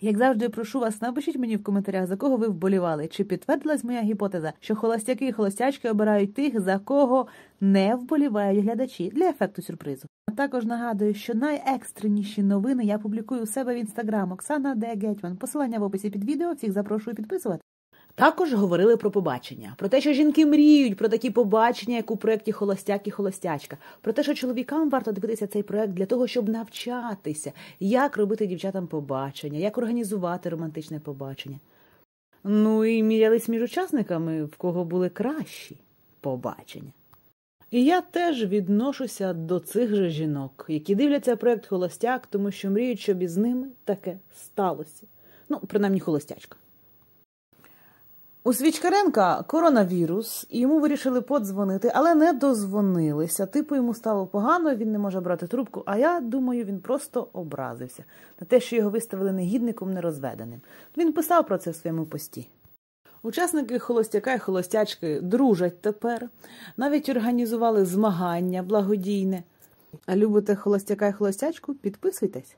Як завжди, прошу вас, напишіть мені в коментарях, за кого ви вболівали. Чи підтвердилась моя гіпотеза, що холостяки і холостячки обирають тих, за кого не вболівають глядачі, для ефекту сюрпризу. А також нагадую, що найекстреніші новини я публікую у себе в Instagram Оксана Д. Гетьман. Посилання в описі під відео, всіх запрошую підписувати. Також говорили про побачення, про те, що жінки мріють, про такі побачення, як у проєкті «Холостяк і холостячка», про те, що чоловікам варто дивитися цей проєкт для того, щоб навчатися, як робити дівчатам побачення, як організувати романтичне побачення. Ну і мірялись між учасниками, в кого були кращі побачення. І я теж відношуся до цих же жінок, які дивляться проєкт «Холостяк», тому що мріють, щоб із ними таке сталося. Ну, принаймні, холостячка. У Свічкаренка коронавірус, і йому вирішили подзвонити, але не дозвонилися. Типу йому стало погано, він не може брати трубку, а я думаю, він просто образився на те, що його виставили негідником нерозведеним. Він писав про це в своєму пості. Учасники «Холостяка і холостячки» дружать тепер, навіть організували змагання благодійне. А любите «Холостяка і холостячку»? Підписуйтесь!